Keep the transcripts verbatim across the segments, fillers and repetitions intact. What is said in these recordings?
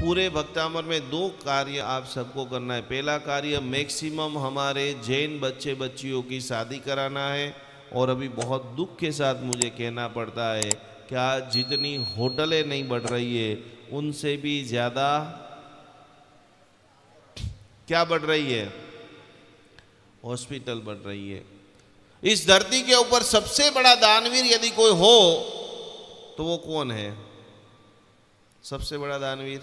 पूरे भक्तामर में दो कार्य आप सबको करना है। पहला कार्य मैक्सिमम हमारे जैन बच्चे बच्चियों की शादी कराना है। और अभी बहुत दुख के साथ मुझे कहना पड़ता है क्या जितनी होटलें नहीं बढ़ रही है उनसे भी ज़्यादा क्या बढ़ रही है, हॉस्पिटल बढ़ रही है। इस धरती के ऊपर सबसे बड़ा दानवीर यदि कोई हो तो वो कौन है? सबसे बड़ा दानवीर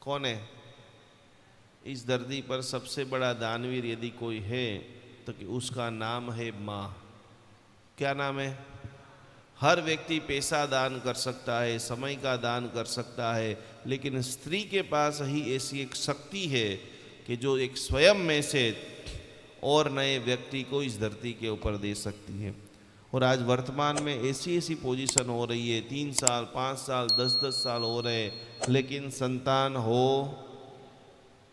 कौन है? इस धरती पर सबसे बड़ा दानवीर यदि कोई है तो कि उसका नाम है माँ। क्या नाम है? हर व्यक्ति पैसा दान कर सकता है, समय का दान कर सकता है, लेकिन स्त्री के पास ही ऐसी एक शक्ति है कि जो एक स्वयं में से और नए व्यक्ति को इस धरती के ऊपर दे सकती है। और आज वर्तमान में ऐसी ऐसी पोजीशन हो रही है, तीन साल पाँच साल दस दस साल हो रहे हैं लेकिन संतान हो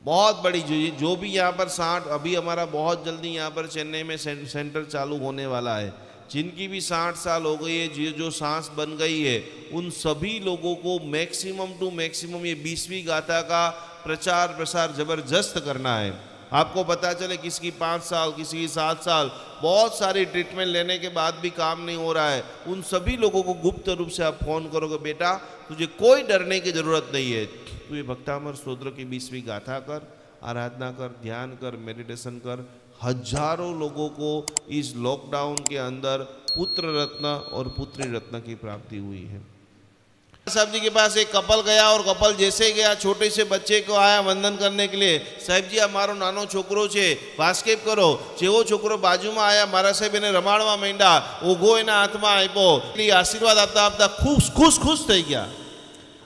बहुत बड़ी जो जो भी यहाँ पर साठ, अभी हमारा बहुत जल्दी यहाँ पर चेन्नई में सें, सेंटर चालू होने वाला है। जिनकी भी साठ साल हो गई है, जो जो सांस बन गई है, उन सभी लोगों को मैक्सिमम टू मैक्सिमम ये बीसवीं गाथा का प्रचार प्रसार ज़बरदस्त करना है। आपको पता चले किसकी पाँच साल किसी की सात साल बहुत सारी ट्रीटमेंट लेने के बाद भी काम नहीं हो रहा है, उन सभी लोगों को गुप्त रूप से आप फ़ोन करोगे, बेटा तुझे कोई डरने की ज़रूरत नहीं है, तू ये भक्तामर स्तोत्र की बीसवीं गाथा कर, आराधना कर, ध्यान कर, मेडिटेशन कर। हजारों लोगों को इस लॉकडाउन के अंदर पुत्र रत्न और पुत्री रत्न की प्राप्ति हुई है। साहब जी के पास एक कपल गया और कपल जैसे गया छोटे से बच्चे को आया वंदन करने के लिए, साहब जी हमारो नानो छोकरो छे वास्केप करो। जेवो छोकरो बाजू में आया मारा साहब एने रमाड़वा मांड्या, ओघो एना हाथ में आप्यो, એટલે आशीर्वाद आपता आपता खुश खुश खुश थी गया।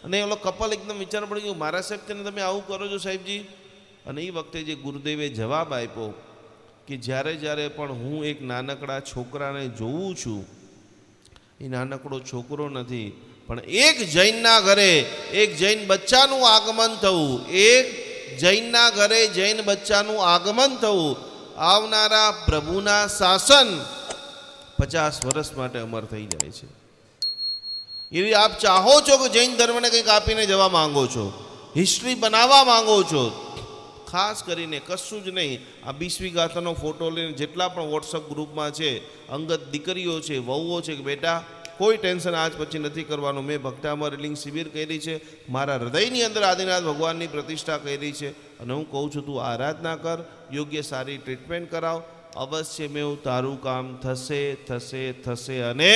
અને ઓલો કપલ एकदम विचार पड़ गया, मारा साहब तेने तमे आवुं करो छो साहब जी। અને એ વખતે જે ગુરુદેવે જવાબ આપ્યો कि જ્યારે જ્યારે પણ હું એક નાનકડા છોકરાને જોઉં છું, એ નાનકડો છોકરો નથી પણ એક જૈનના ઘરે એક જૈન બચ્ચાનું આગમન થયું, એક જૈનના ઘરે જૈન બચ્ચાનું આગમન થયું। આવનારા પ્રભુના શાસન पचास વર્ષ માટે અમર થઈ જાય છે। એ આપ ચાહો છો કે જૈન ધર્મને કંઈક આપીને જવા માંગો છો, હિસ્ટ્રી બનાવવા માંગો છો, खास करीने कशुं ज नहीं आ बीसवीं गाथानो फोटो लईने जेटला पण वॉट्सअप ग्रुपमां छे अंगत दीकरीओ छे वहूओ छे कि बेटा कोई टेन्शन आज पछी नथी करवानुं, मैं भक्तामर हीलिंग शिबिर करी छे, मारा हृदयनी अंदर आदिनाथ भगवाननी प्रतिष्ठा करी छे अने हूँ कहूँ छूं तू आराधना कर, योग्य सारी ट्रीटमेंट कराव, अवश्य में तारू काम थशे थशे थशे। अने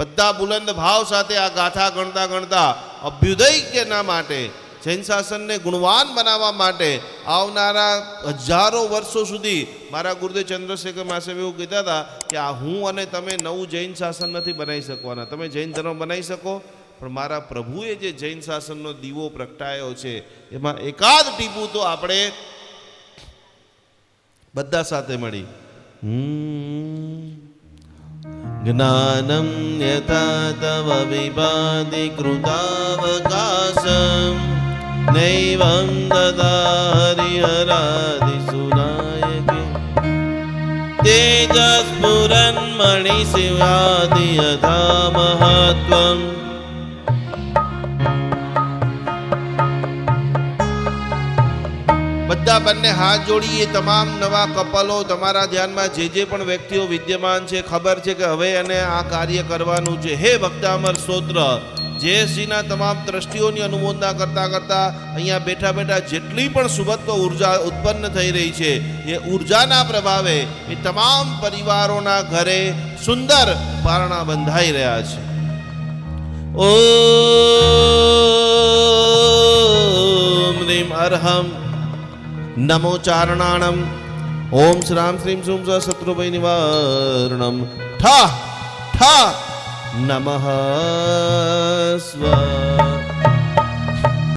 बधा बुलंद भाव साथे आ गाथा गणता गणता अभ्युदय के ना माटे जिन शासन ने गुणवान बनावा माटे आवनारा हजारों वर्षों सुधी मारा गुरुदेव चंद्रशेखर महाशय एवं कीधा था कि आ हूँ अने तमे नवुं जैन शासन नहीं बनाई सकवाना, तमे जैन धर्म बनाई सको पण मारा प्रभुए जे जैन शासननो दीवो प्रगटायो छे एमां एकाद टीपू तो आपणे बधा साथे मळी ज्ञानं यथा तव विभाति कृतावकाशम् नैवं ददा हरिहरादिसुनायके तेजस्फुरन्मणिशिवादि यथा महत्त्वं બધા બંને હાથ જોડીએ। તમામ નવા કપલો તમારા ધ્યાનમાં જે જે પણ વ્યક્તિઓ વિદ્યમાન છે, ખબર છે કે હવે અને આ કાર્ય કરવાનું છે। હે ભક્તામર स्तोत्र જેસીના તમામ દ્રષ્ટિઓની અનુમોદના કરતા કરતા અહીંયા બેઠા બેઠા જેટલી પણ સુબત્વ ઊર્જા ઉત્પન્ન થઈ રહી છે એ ઊર્જાના પ્રભાવે એ તમામ પરિવારોના ઘરે સુંદર પારણા બંધાઈ રહ્યા છે। ઓમ રીમ અરહમ नमो चारणाणम ओम श्राम श्रीम सुम स शत्रुभय निवारणम ठा ठा नमः स्वा।